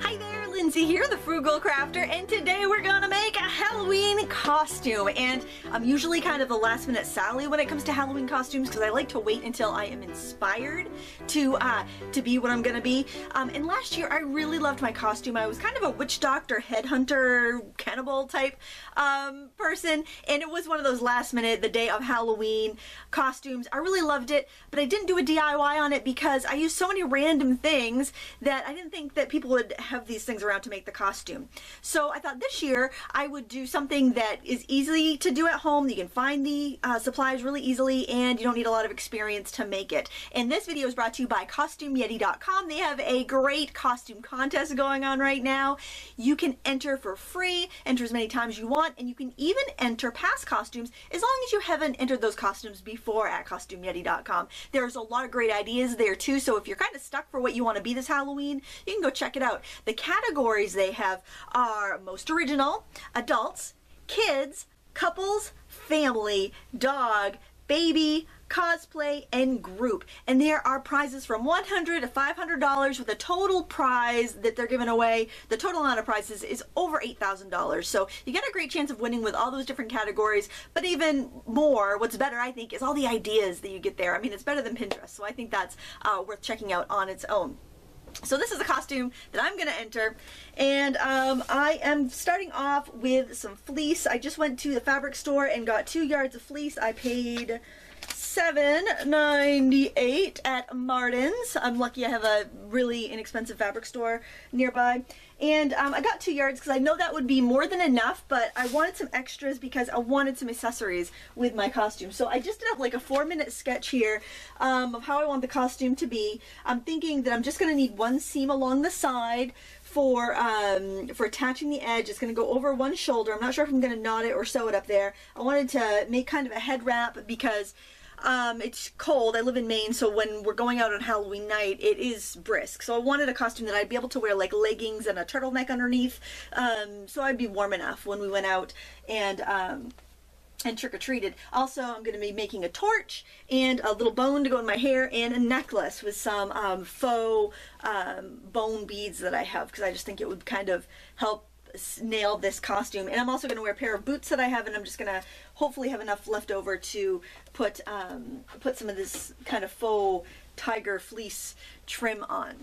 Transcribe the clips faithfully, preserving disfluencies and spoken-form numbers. Hi there, Lindsay here, the Frugal Crafter, and today we're gonna make a Halloween costume. And I'm usually kind of the last minute Sally when it comes to Halloween costumes because I like to wait until I am inspired to uh, to be what I'm gonna be. Um, and last year I really loved my costume. I was kind of a witch doctor, headhunter, cannibal type um, person, and it was one of those last minute, the day of Halloween costumes. I really loved it, but I didn't do a D I Y on it because I used so many random things that I didn't think that people would have these things around to make the costume. So I thought this year I would do something that is easy to do at home. You can find the uh, supplies really easily and you don't need a lot of experience to make it. And this video is brought to you by Costume Yeti dot com. They have a great costume contest going on right now. You can enter for free, enter as many times you want, and you can even enter past costumes as long as you haven't entered those costumes before at Costume Yeti dot com. There's a lot of great ideas there too, so if you're kind of stuck for what you want to be this Halloween, you can go check it out. The categories they have are most original, adults, kids, couples, family, dog, baby, cosplay, and group. And there are prizes from one hundred dollars to five hundred dollars with a total prize that they're giving away. The total amount of prizes is over eight thousand dollars. So you get a great chance of winning with all those different categories, but even more, what's better, I think, is all the ideas that you get there. I mean, it's better than Pinterest, so I think that's uh, worth checking out on its own. So this is a costume that I'm going to enter, and um, I am starting off with some fleece. I just went to the fabric store and got two yards of fleece. I paid seven ninety-eight at Martin's. I'm lucky I have a really inexpensive fabric store nearby. And um, I got two yards because I know that would be more than enough, but I wanted some extras because I wanted some accessories with my costume. So I just did up like a four minute sketch here um, of how I want the costume to be. I'm thinking that I'm just going to need one seam along the side for um, for attaching the edge. It's going to go over one shoulder. I'm not sure if I'm going to knot it or sew it up there. I wanted to make kind of a head wrap because Um, it's cold. I live in Maine, so when we're going out on Halloween night, it is brisk. So I wanted a costume that I'd be able to wear like leggings and a turtleneck underneath, um, so I'd be warm enough when we went out and um, and trick-or-treated. Also, I'm going to be making a torch and a little bone to go in my hair and a necklace with some um, faux um, bone beads that I have because I just think it would kind of help nail this costume. And I'm also going to wear a pair of boots that I have, and I'm just going to hopefully have enough left over to put um, put some of this kind of faux tiger fleece trim on.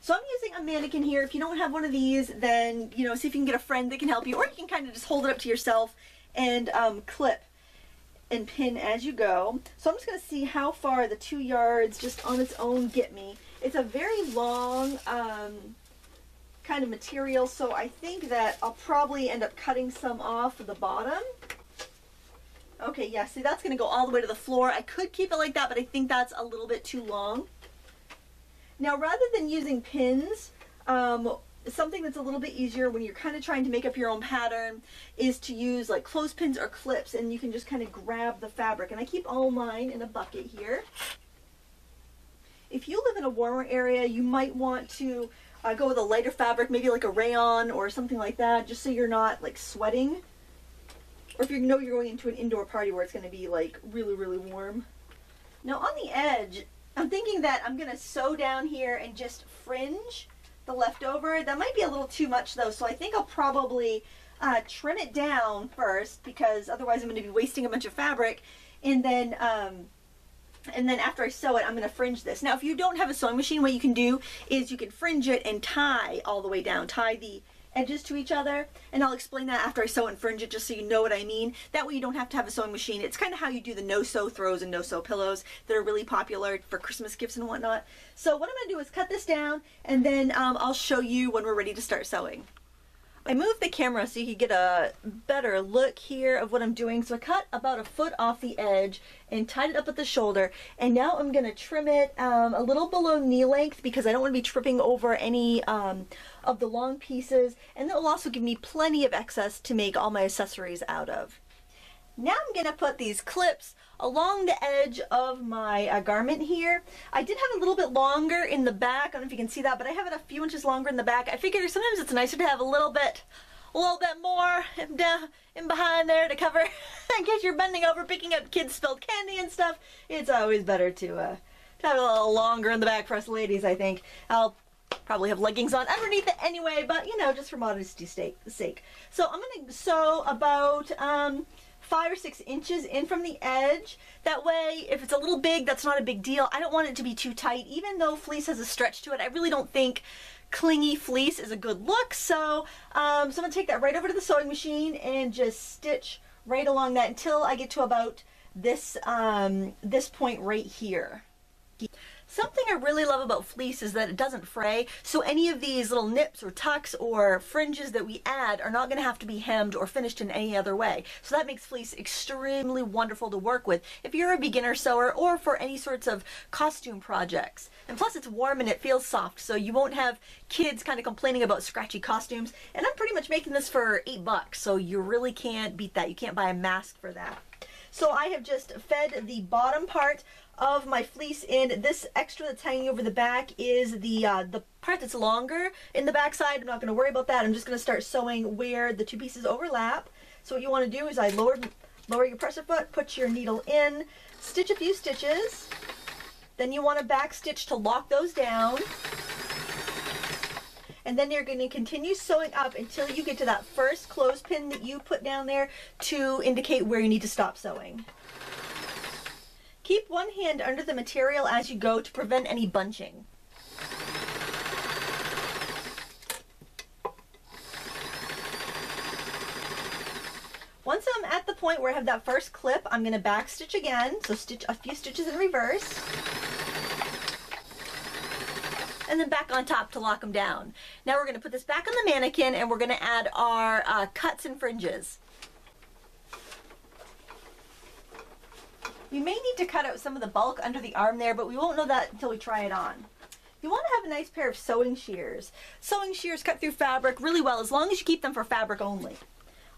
So I'm using a mannequin here. If you don't have one of these, then, you know, see if you can get a friend that can help you, or you can kind of just hold it up to yourself and um, clip and pin as you go. So I'm just going to see how far the two yards just on its own get me. It's a very long um, kind of material, so I think that I'll probably end up cutting some off the bottom. Okay, yeah, see, that's gonna go all the way to the floor. I could keep it like that, but I think that's a little bit too long. Now, rather than using pins, um, something that's a little bit easier when you're kind of trying to make up your own pattern is to use like clothespins or clips, and you can just kind of grab the fabric. And I keep all mine in a bucket here. If you live in a warmer area, you might want to Uh, go with a lighter fabric, maybe like a rayon or something like that, just so you're not like sweating. Or if you know you're going into an indoor party where it's going to be like really, really warm. Now on the edge, I'm thinking that I'm going to sew down here and just fringe the leftover. That might be a little too much though, so I think I'll probably uh, trim it down first because otherwise I'm going to be wasting a bunch of fabric. And then um, And then after I sew it, I'm going to fringe this. Now, if you don't have a sewing machine, what you can do is you can fringe it and tie all the way down, tie the edges to each other. And I'll explain that after I sew and fringe it, just so you know what I mean. That way you don't have to have a sewing machine. It's kind of how you do the no-sew throws and no-sew pillows that are really popular for Christmas gifts and whatnot. So what I'm going to do is cut this down, and then um, I'll show you when we're ready to start sewing. I moved the camera so you could get a better look here of what I'm doing. So I cut about a foot off the edge and tied it up at the shoulder, and now I'm going to trim it um, a little below knee length because I don't want to be tripping over any um, of the long pieces, and that will also give me plenty of excess to make all my accessories out of. Now I'm going to put these clips along the edge of my uh, garment here. I did have a little bit longer in the back. I don't know if you can see that, but I have it a few inches longer in the back. I figure sometimes it's nicer to have a little bit, a little bit more down in behind there to cover in case you're bending over picking up kids' spilled candy and stuff. It's always better to, uh, to have it a little longer in the back for us ladies, I think. I'll probably have leggings on underneath it anyway, but you know, just for modesty's sake. So I'm gonna sew about um, five or six inches in from the edge. That way, if it's a little big, that's not a big deal. I don't want it to be too tight. Even though fleece has a stretch to it, I really don't think clingy fleece is a good look. So, um, so I'm gonna take that right over to the sewing machine and just stitch right along that until I get to about this, um, this point right here. Something I really love about fleece is that it doesn't fray, so any of these little nips or tucks or fringes that we add are not going to have to be hemmed or finished in any other way. So that makes fleece extremely wonderful to work with if you're a beginner sewer or for any sorts of costume projects. And plus it's warm and it feels soft, so you won't have kids kind of complaining about scratchy costumes. And I'm pretty much making this for eight bucks, so you really can't beat that. You can't buy a mask for that. So I have just fed the bottom part of my fleece in. This extra that's hanging over the back is the uh, the part that's longer in the back side. I'm not going to worry about that. I'm just going to start sewing where the two pieces overlap. So what you want to do is I lower, lower your presser foot, put your needle in, stitch a few stitches, then you want to back stitch to lock those down, and then you're going to continue sewing up until you get to that first clothespin that you put down there to indicate where you need to stop sewing. Keep one hand under the material as you go to prevent any bunching. Once I'm at the point where I have that first clip, I'm going to back stitch again, so stitch a few stitches in reverse, and then back on top to lock them down. Now we're going to put this back on the mannequin and we're going to add our uh, cuts and fringes. You may need to cut out some of the bulk under the arm there, but we won't know that until we try it on. You want to have a nice pair of sewing shears. Sewing shears cut through fabric really well, as long as you keep them for fabric only.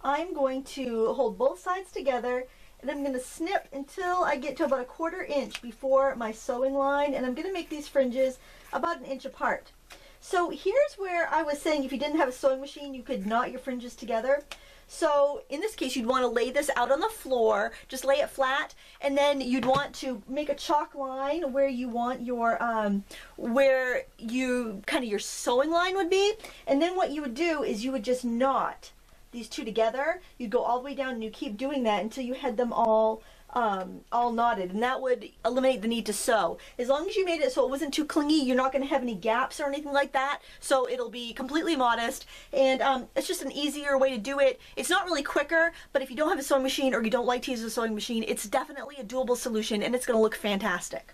I'm going to hold both sides together, and I'm going to snip until I get to about a quarter inch before my sewing line, and I'm going to make these fringes about an inch apart. So here's where I was saying if you didn't have a sewing machine, you could knot your fringes together. So in this case, you'd want to lay this out on the floor, just lay it flat, and then you'd want to make a chalk line where you want your, um, where you, kind of your sewing line would be. And then what you would do is you would just knot these two together. You'd go all the way down and you keep doing that until you had them all, um, all knotted. And that would eliminate the need to sew. As long as you made it so it wasn't too clingy, you're not going to have any gaps or anything like that. So it'll be completely modest. And um, it's just an easier way to do it. It's not really quicker, but if you don't have a sewing machine or you don't like to use a sewing machine, it's definitely a doable solution and it's going to look fantastic.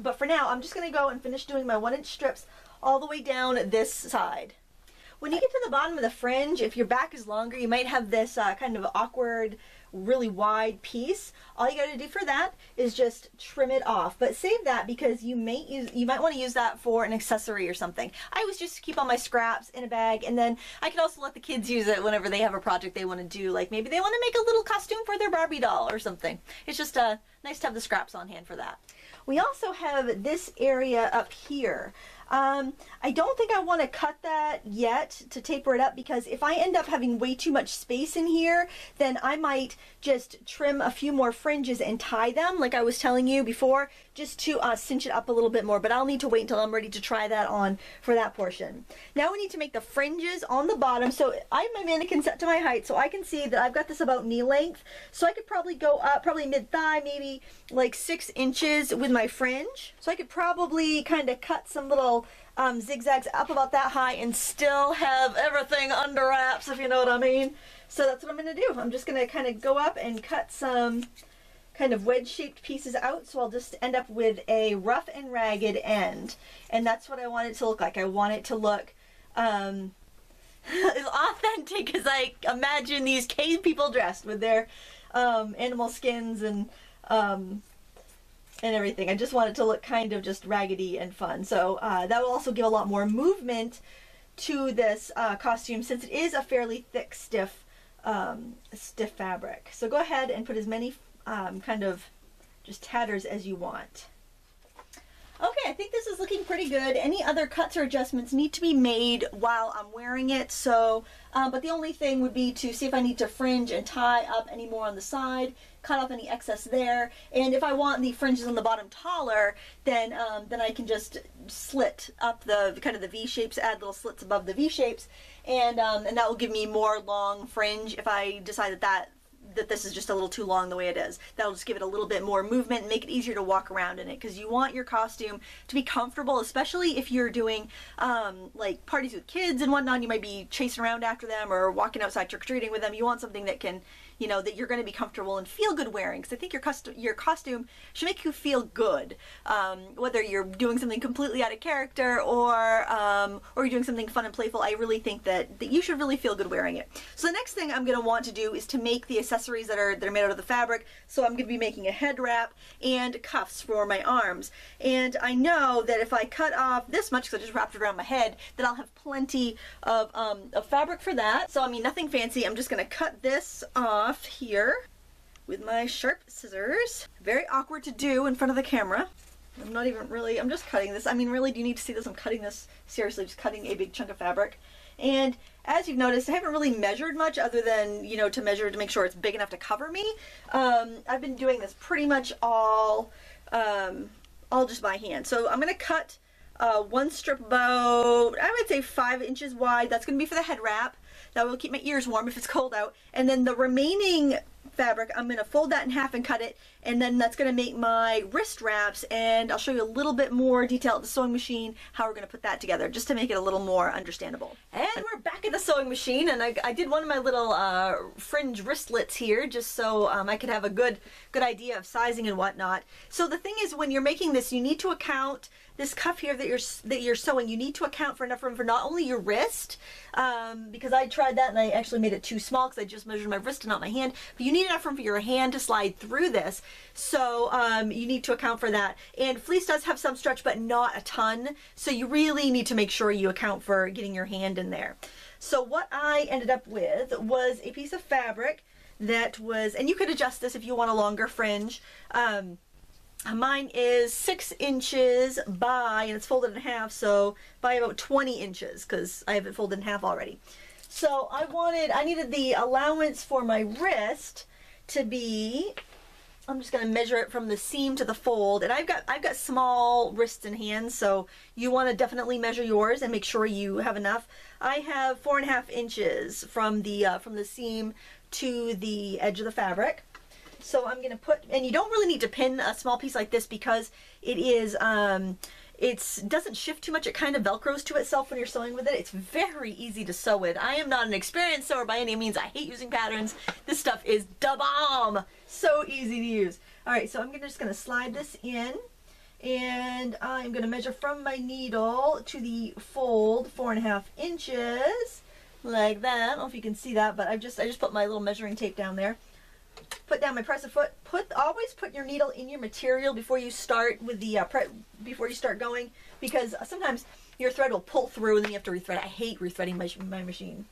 But for now, I'm just going to go and finish doing my one inch strips all the way down this side. When you get to the bottom of the fringe, if your back is longer, you might have this uh, kind of awkward, really wide piece. All you gotta do for that is just trim it off, but save that because you may use, you might want to use that for an accessory or something. I always just keep all my scraps in a bag, and then I can also let the kids use it whenever they have a project they want to do, like maybe they want to make a little costume for their Barbie doll or something. It's just uh, nice to have the scraps on hand for that. We also have this area up here. Um, I don't think I want to cut that yet to taper it up, because if I end up having way too much space in here, then I might just trim a few more fringes and tie them like I was telling you before, just to uh, cinch it up a little bit more. But I'll need to wait until I'm ready to try that on for that portion. Now we need to make the fringes on the bottom. So I have my mannequin set to my height, so I can see that I've got this about knee length. So I could probably go up, probably mid-thigh, maybe like six inches with my fringe. So I could probably kind of cut some little Um, zigzags up about that high and still have everything under wraps, if you know what I mean. So that's what I'm going to do. I'm just going to kind of go up and cut some kind of wedge-shaped pieces out, so I'll just end up with a rough and ragged end. And that's what I want it to look like. I want it to look um, as authentic as I imagine these cave people dressed, with their um, animal skins and um, and everything. I just want it to look kind of just raggedy and fun. So uh, that will also give a lot more movement to this uh, costume, since it is a fairly thick, stiff, um, stiff fabric. So go ahead and put as many um, kind of just tatters as you want. Okay, I think this is looking pretty good. Any other cuts or adjustments need to be made while I'm wearing it. So, um, but the only thing would be to see if I need to fringe and tie up any more on the side. cut off any excess there. And if I want the fringes on the bottom taller, then um, then I can just slit up the kind of the V shapes, add little slits above the V shapes, and um, and that will give me more long fringe. If I decide that that that this is just a little too long the way it is, that'll just give it a little bit more movement and make it easier to walk around in it, because you want your costume to be comfortable, especially if you're doing um, like parties with kids and whatnot. You might be chasing around after them or walking outside trick-or-treating with them. You want something that can, you know, that you're going to be comfortable and feel good wearing, because I think your, costu- your costume should make you feel good, um, whether you're doing something completely out of character or um, or you're doing something fun and playful. I really think that, that you should really feel good wearing it. So the next thing I'm going to want to do is to make the accessories that are, that are made out of the fabric. So I'm going to be making a head wrap and cuffs for my arms. And I know that if I cut off this much, because I just wrapped it around my head, that I'll have plenty of, um, of fabric for that. So I mean, nothing fancy. I'm just going to cut this off here with my sharp scissors. Very awkward to do in front of the camera. I'm not even really, I'm just cutting this. I mean, really, do you need to see this? I'm cutting this, seriously, just cutting a big chunk of fabric. And as you've noticed, I haven't really measured much other than, you know, to measure to make sure it's big enough to cover me. Um, I've been doing this pretty much all, um, all just by hand. So I'm going to cut uh, one strip about, I would say five inches wide. That's going to be for the head wrap. That will keep my ears warm if it's cold out. And then the remaining fabric, I'm going to fold that in half and cut it, and then that's going to make my wrist wraps, and I'll show you a little bit more detail at the sewing machine how we're going to put that together, just to make it a little more understandable. And we're back at the sewing machine, and I, I did one of my little uh, fringe wristlets here just so um, I could have a good good idea of sizing and whatnot. So the thing is, when you're making this, you need to account this cuff here that you're that you're sewing. You need to account for enough room for not only your wrist, um, because I tried that and I actually made it too small because I just measured my wrist and not my hand, but you need enough room for your hand to slide through this. So um, you need to account for that. And fleece does have some stretch, but not a ton. So you really need to make sure you account for getting your hand in there. So what I ended up with was a piece of fabric that was, and you could adjust this if you want a longer fringe. Um, mine is six inches by, and it's folded in half, so by about twenty inches, because I have it folded in half already. So I wanted, I needed the allowance for my wrist to be, I'm just going to measure it from the seam to the fold, and I've got, I've got small wrists and hands, so you want to definitely measure yours and make sure you have enough. I have four and a half inches from the, uh, from the seam to the edge of the fabric. So I'm going to put, and you don't really need to pin a small piece like this because it is, um, it doesn't shift too much. It kind of velcros to itself when you're sewing with it. It's very easy to sew with. I am not an experienced sewer by any means. I hate using patterns. This stuff is da bomb. So easy to use. All right, so I'm gonna, just going to slide this in, and I'm going to measure from my needle to the fold four and a half inches, like that. I don't know if you can see that, but I just I just put my little measuring tape down there. Put down my presser foot. Put always put your needle in your material before you start with the uh, pre before you start going, because sometimes your thread will pull through and then you have to rethread. I hate rethreading my, my machine.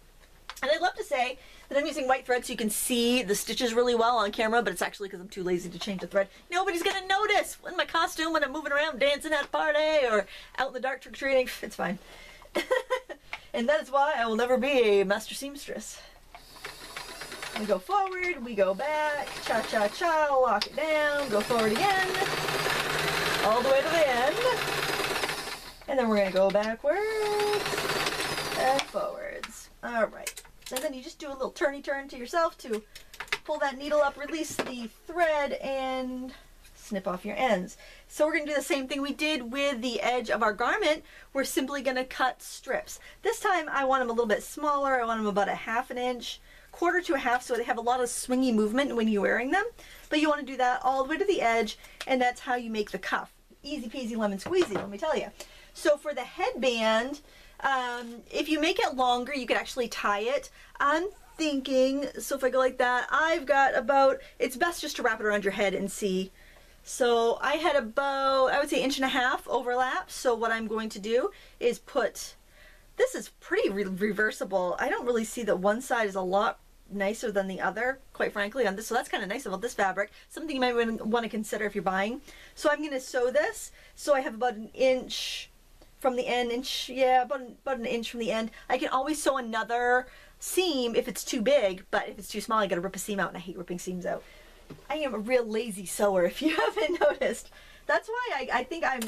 And I'd love to say that I'm using white thread so you can see the stitches really well on camera, but it's actually because I'm too lazy to change the thread. Nobody's gonna notice in my costume when I'm moving around dancing at a party or out in the dark trick-or-treating. It's fine. And that is why I will never be a master seamstress. We go forward, we go back, cha-cha-cha, lock it down, go forward again, all the way to the end, and then we're going to go backwards and forwards. All right, and then you just do a little turny-turn to yourself to pull that needle up, release the thread, and snip off your ends. So we're going to do the same thing we did with the edge of our garment. We're simply going to cut strips. This time I want them a little bit smaller. I want them about a half an inch, quarter to a half, so they have a lot of swingy movement when you're wearing them. But you want to do that all the way to the edge, and that's how you make the cuff. Easy peasy lemon squeezy, let me tell you. So for the headband, um, if you make it longer, you could actually tie it. I'm thinking, so if I go like that, I've got about, it's best just to wrap it around your head and see. So I had about, I would say inch and a half overlap. So what I'm going to do is put, this is pretty re reversible. I don't really see that one side is a lot nicer than the other, quite frankly, on this. So that's kind of nice about this fabric, something you might want to consider if you're buying. So I'm going to sew this. So I have about an inch from the end, inch, yeah, about an, about an inch from the end. I can always sew another seam if it's too big, but if it's too small, I got to rip a seam out, and I hate ripping seams out. I am a real lazy sewer, if you haven't noticed. That's why I, I think I'm,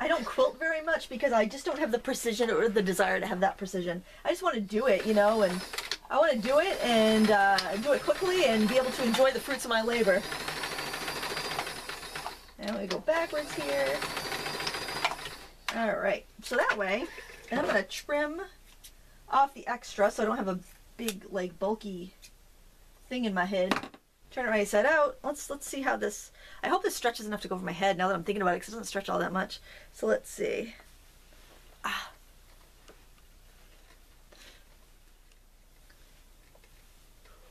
I don't quilt very much, because I just don't have the precision or the desire to have that precision. I just want to do it, you know, and I want to do it and uh, do it quickly and be able to enjoy the fruits of my labor. Now we go backwards here. All right, so that way, and I'm going to trim off the extra so I don't have a big, like, bulky thing in my head. Turn it right side out. Let's let's see how this, I hope this stretches enough to go over my head now that I'm thinking about it, because it doesn't stretch all that much. So let's see. Ah.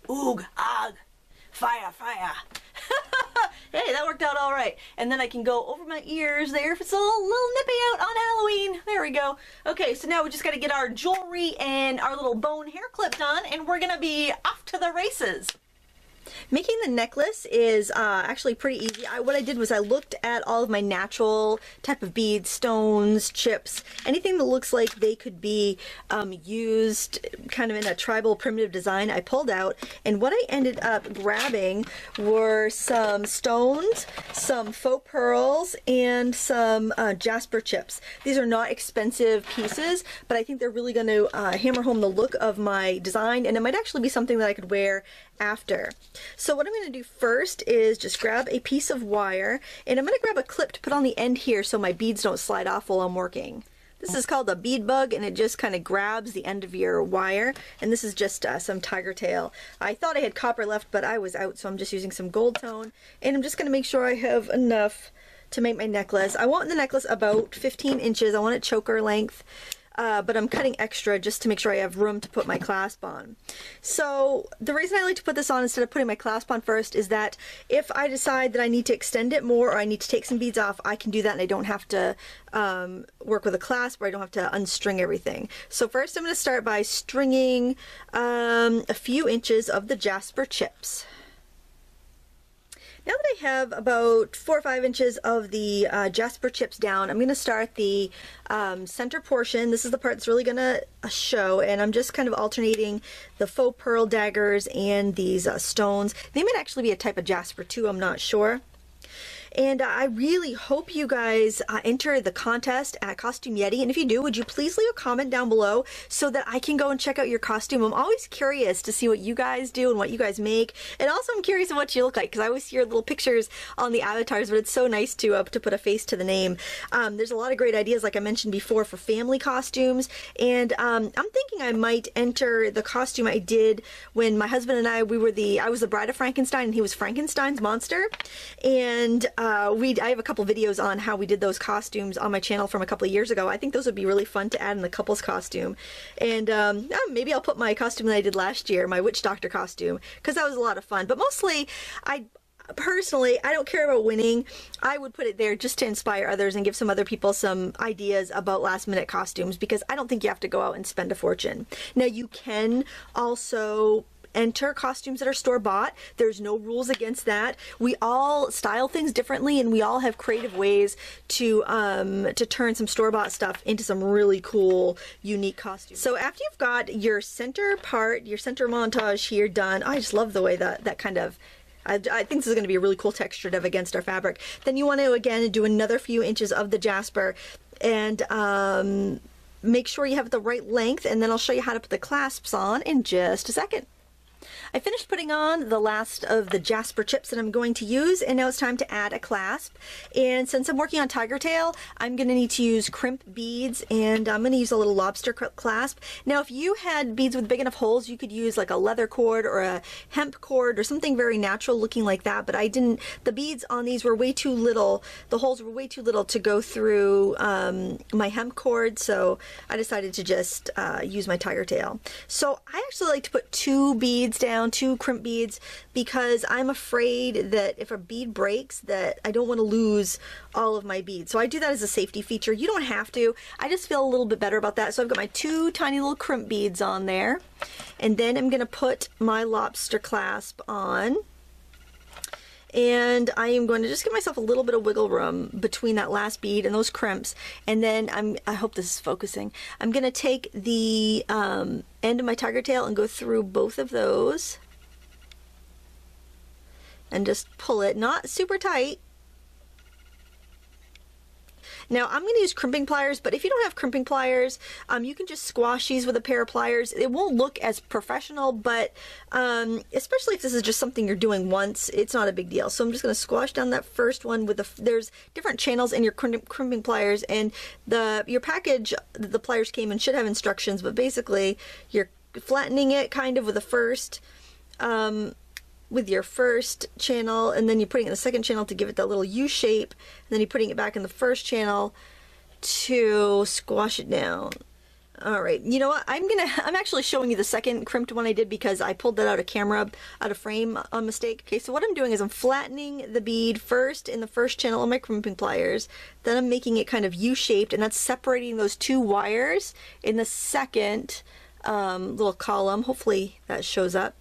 Oog, og, fire, fire. Hey, that worked out all right. And then I can go over my ears there if it's a little, little nippy out on Halloween. There we go. Okay, so now we just got to get our jewelry and our little bone hair clip done, and we're going to be off to the races. Making the necklace is uh, actually pretty easy. I, what I did was I looked at all of my natural type of beads, stones, chips, anything that looks like they could be um, used kind of in a tribal primitive design. I pulled out, and what I ended up grabbing were some stones, some faux pearls, and some uh, jasper chips. These are not expensive pieces, but I think they're really going to uh, hammer home the look of my design, and it might actually be something that I could wear after. So what I'm going to do first is just grab a piece of wire, and I'm going to grab a clip to put on the end here so my beads don't slide off while I'm working. This is called a bead bug, and it just kind of grabs the end of your wire, and this is just uh, some tiger tail. I thought I had copper left, but I was out, so I'm just using some gold tone, and I'm just going to make sure I have enough to make my necklace. I want the necklace about fifteen inches. I want it choker length. Uh, but I'm cutting extra just to make sure I have room to put my clasp on. So the reason I like to put this on instead of putting my clasp on first is that if I decide that I need to extend it more or I need to take some beads off, I can do that, and I don't have to um, work with a clasp, or I don't have to unstring everything. So first I'm going to start by stringing um, a few inches of the jasper chips. Now that I have about four or five inches of the uh, jasper chips down, I'm going to start the um, center portion. This is the part that's really going to show, and I'm just kind of alternating the faux pearl daggers and these uh, stones. They might actually be a type of jasper too, I'm not sure. And I really hope you guys uh, enter the contest at Costume Yeti. And if you do, would you please leave a comment down below so that I can go and check out your costume? I'm always curious to see what you guys do and what you guys make. And also I'm curious of what you look like, because I always see your little pictures on the avatars, but it's so nice to, uh, to put a face to the name. Um, there's a lot of great ideas, like I mentioned before, for family costumes. And um, I'm thinking I might enter the costume I did when my husband and I, we were the, I was the Bride of Frankenstein, and he was Frankenstein's monster. And um, Uh, we, I have a couple videos on how we did those costumes on my channel from a couple of years ago. I think those would be really fun to add in the couple's costume. And um, maybe I'll put my costume that I did last year, my witch doctor costume, because that was a lot of fun. But mostly, I personally, I don't care about winning. I would put it there just to inspire others and give some other people some ideas about last minute costumes, because I don't think you have to go out and spend a fortune. Now, you can also enter costumes that are store-bought. There's no rules against that. We all style things differently, and we all have creative ways to um, to turn some store-bought stuff into some really cool, unique costumes. So after you've got your center part, your center montage here done, I just love the way that, that kind of, I, I think this is going to be a really cool texture to have against our fabric. Then you want to, again, do another few inches of the jasper, and um, make sure you have the right length, and then I'll show you how to put the clasps on in just a second. I finished putting on the last of the jasper chips that I'm going to use, and now it's time to add a clasp. And since I'm working on tiger tail, I'm going to need to use crimp beads, and I'm going to use a little lobster clasp. Now, if you had beads with big enough holes, you could use like a leather cord or a hemp cord or something very natural looking like that, but I didn't. The beads on these were way too little. The holes were way too little to go through um, my hemp cord, so I decided to just uh, use my tiger tail. So I actually like to put two beads down, two crimp beads, because I'm afraid that if a bead breaks, that I don't want to lose all of my beads. So I do that as a safety feature. You don't have to. I just feel a little bit better about that. So I've got my two tiny little crimp beads on there, and then I'm going to put my lobster clasp on. And I am going to just give myself a little bit of wiggle room between that last bead and those crimps. And then I'm, I hope this is focusing. I'm going to take the um, end of my tiger tail and go through both of those. and just pull it, not super tight. Now I'm going to use crimping pliers, but if you don't have crimping pliers, um, you can just squash these with a pair of pliers. It won't look as professional, but um, especially if this is just something you're doing once, it's not a big deal. So I'm just going to squash down that first one with the, there's different channels in your crimping pliers, and the your package that the pliers came in should have instructions, but basically you're flattening it kind of with the first, um, with your first channel, and then you're putting it in the second channel to give it that little U shape, and then you're putting it back in the first channel to squash it down. All right, you know what, I'm gonna I'm actually showing you the second crimped one I did because I pulled that out of camera, out of frame on mistake. Okay, so what I'm doing is I'm flattening the bead first in the first channel on my crimping pliers, then I'm making it kind of U-shaped, and that's separating those two wires in the second um, little column. Hopefully that shows up.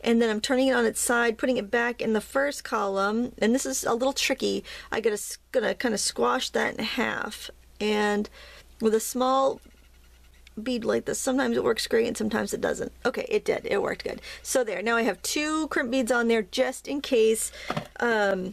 And then I'm turning it on its side, putting it back in the first column, and this is a little tricky. I gotta gonna kind of squash that in half, and with a small bead like this, sometimes it works great and sometimes it doesn't. Okay, it did, it worked good. So there, now I have two crimp beads on there just in case um,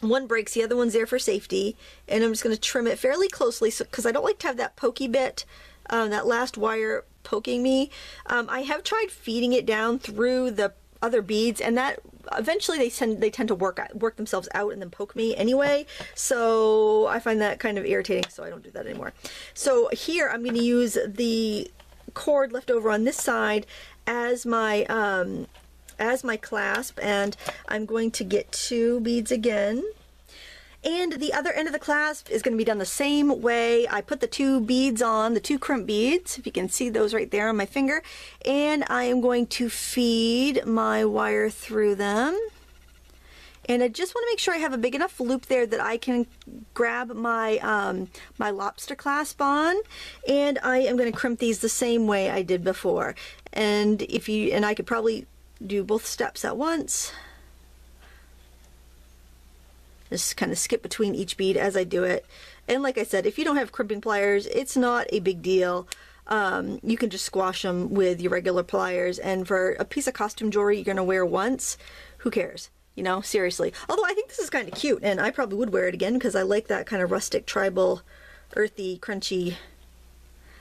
one breaks, the other one's there for safety, and I'm just gonna trim it fairly closely, so because I don't like to have that pokey bit, um, that last wire poking me. Um, I have tried feeding it down through the other beads, and that eventually they tend they tend to work work themselves out and then poke me anyway. So I find that kind of irritating, so I don't do that anymore. So here I'm going to use the cord left over on this side as my um, as my clasp, and I'm going to get two beads again. And the other end of the clasp is going to be done the same way. I put the two beads on, the two crimp beads, if you can see those right there on my finger, and I am going to feed my wire through them. And I just want to make sure I have a big enough loop there that I can grab my um, my lobster clasp on, and I am going to crimp these the same way I did before. And if you and I could probably do both steps at once. Just kind of skip between each bead as I do it. And like I said, if you don't have crimping pliers, it's not a big deal. Um, you can just squash them with your regular pliers, and for a piece of costume jewelry you're gonna wear once, who cares? You know, seriously. Although I think this is kind of cute, and I probably would wear it again because I like that kind of rustic, tribal, earthy, crunchy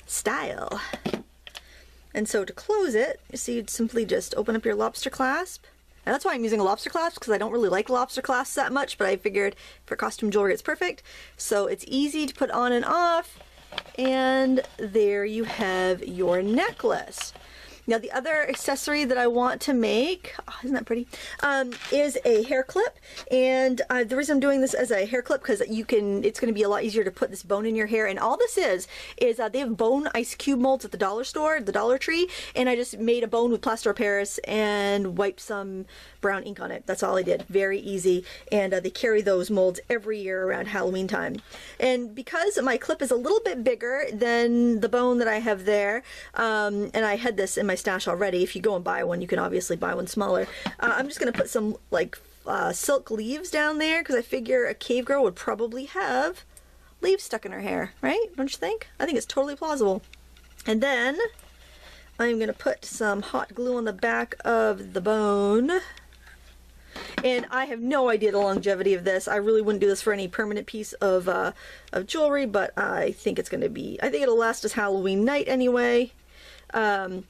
style. And so to close it, so you'd simply just open up your lobster clasp. And that's why I'm using a lobster clasp, because I don't really like lobster clasps that much, but I figured for costume jewelry it's perfect. So it's easy to put on and off, and there you have your necklace. Now the other accessory that I want to make, oh, isn't that pretty, um, is a hair clip. And uh, the reason I'm doing this as a hair clip, because you can, it's going to be a lot easier to put this bone in your hair. And all this is, is uh, they have bone ice cube molds at the dollar store, the Dollar Tree, and I just made a bone with plaster of Paris and wiped some brown ink on it. That's all I did. Very easy. And uh, they carry those molds every year around Halloween time. And because my clip is a little bit bigger than the bone that I have there, um, and I had this in my stash already. If you go and buy one, you can obviously buy one smaller. Uh, I'm just going to put some like uh, silk leaves down there, because I figure a cave girl would probably have leaves stuck in her hair, right? Don't you think? I think it's totally plausible. And then I'm going to put some hot glue on the back of the bone. And I have no idea the longevity of this. I really wouldn't do this for any permanent piece of, uh, of jewelry, but I think it's going to be, I think it'll last us Halloween night anyway. Um,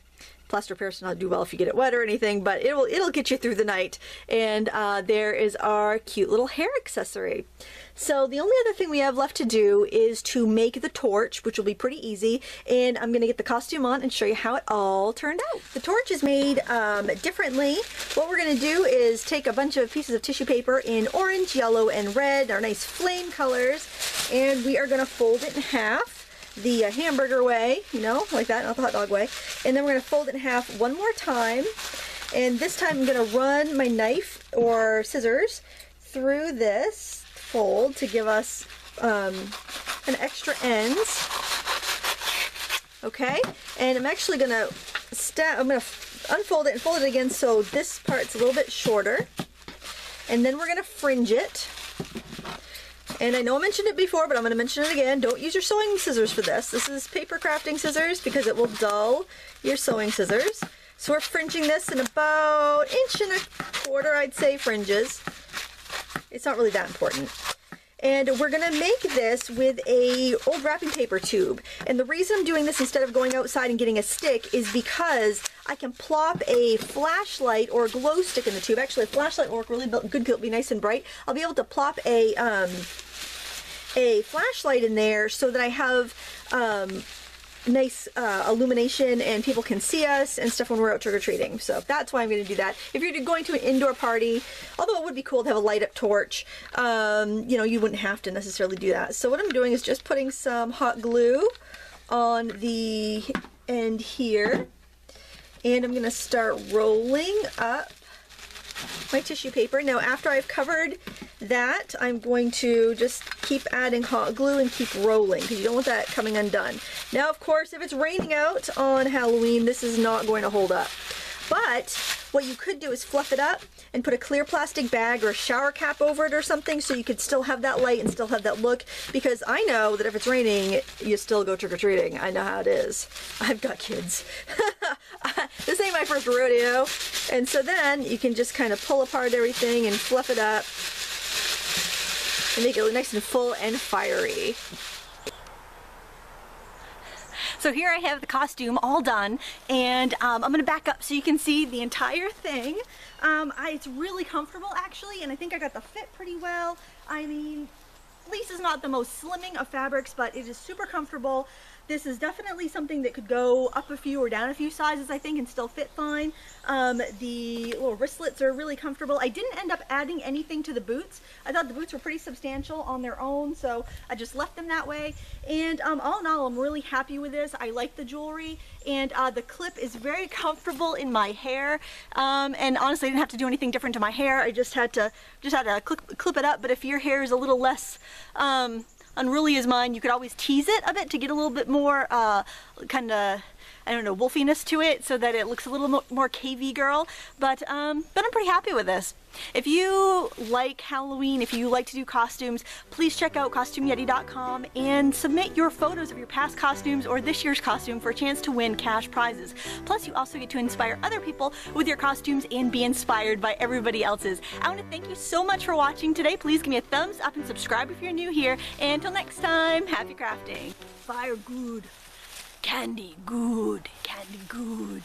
Plaster of Paris will not do well if you get it wet or anything, but it'll, it'll get you through the night. And uh, there is our cute little hair accessory. So the only other thing we have left to do is to make the torch, which will be pretty easy. And I'm going to get the costume on and show you how it all turned out. The torch is made um, differently. What we're going to do is take a bunch of pieces of tissue paper in orange, yellow, and red, our nice flame colors, and we are going to fold it in half. The uh, hamburger way, you know, like that, not the hot dog way. And then we're going to fold it in half one more time. And this time I'm going to run my knife or scissors through this fold to give us um, an extra ends. Okay, and I'm actually going to sta- I'm going to unfold it and fold it again, so this part's a little bit shorter. And then we're going to fringe it. And I know I mentioned it before, but I'm going to mention it again. Don't use your sewing scissors for this. This is paper crafting scissors because it will dull your sewing scissors. So we're fringing this in about inch and a quarter, I'd say, fringes. It's not really that important. And we're gonna make this with a old wrapping paper tube. And the reason I'm doing this instead of going outside and getting a stick is because I can plop a flashlight or a glow stick in the tube. Actually, a flashlight will work really good because it'll be nice and bright. I'll be able to plop a, um, a flashlight in there so that I have um, nice uh, illumination and people can see us and stuff when we're out trick-or-treating. So that's why I'm going to do that. If you're going to an indoor party, although it would be cool to have a light up torch, um, you know, you wouldn't have to necessarily do that. So what I'm doing is just putting some hot glue on the end here, and I'm going to start rolling up my tissue paper. Now after I've covered that, I'm going to just keep adding hot glue and keep rolling because you don't want that coming undone. Now of course, if it's raining out on Halloween, this is not going to hold up. But what you could do is fluff it up and put a clear plastic bag or a shower cap over it or something so you could still have that light and still have that look, because I know that if it's raining, you still go trick-or-treating. I know how it is. I've got kids. This ain't my first rodeo. And so then you can just kind of pull apart everything and fluff it up and make it look nice and full and fiery. So here I have the costume all done, and um, I'm gonna back up so you can see the entire thing. Um, I, it's really comfortable actually, and I think I got the fit pretty well. I mean, fleece is not the most slimming of fabrics, but it is super comfortable. This is definitely something that could go up a few or down a few sizes, I think, and still fit fine. Um, the little wristlets are really comfortable. I didn't end up adding anything to the boots. I thought the boots were pretty substantial on their own, so I just left them that way. And um, all in all, I'm really happy with this. I like the jewelry, and uh, the clip is very comfortable in my hair. Um, and honestly, I didn't have to do anything different to my hair. I just had to just had to clip, clip it up. But if your hair is a little less um, unruly as mine, you could always tease it a bit to get a little bit more uh, kind of, I don't know, wolfiness to it, so that it looks a little more, more cavey girl. But um, but I'm pretty happy with this. If you like Halloween, if you like to do costumes, please check out Costume Yeti dot com and submit your photos of your past costumes or this year's costume for a chance to win cash prizes. Plus, you also get to inspire other people with your costumes and be inspired by everybody else's. I want to thank you so much for watching today. Please give me a thumbs up and subscribe if you're new here. And until next time, happy crafting. Fire good. Candy good, candy good.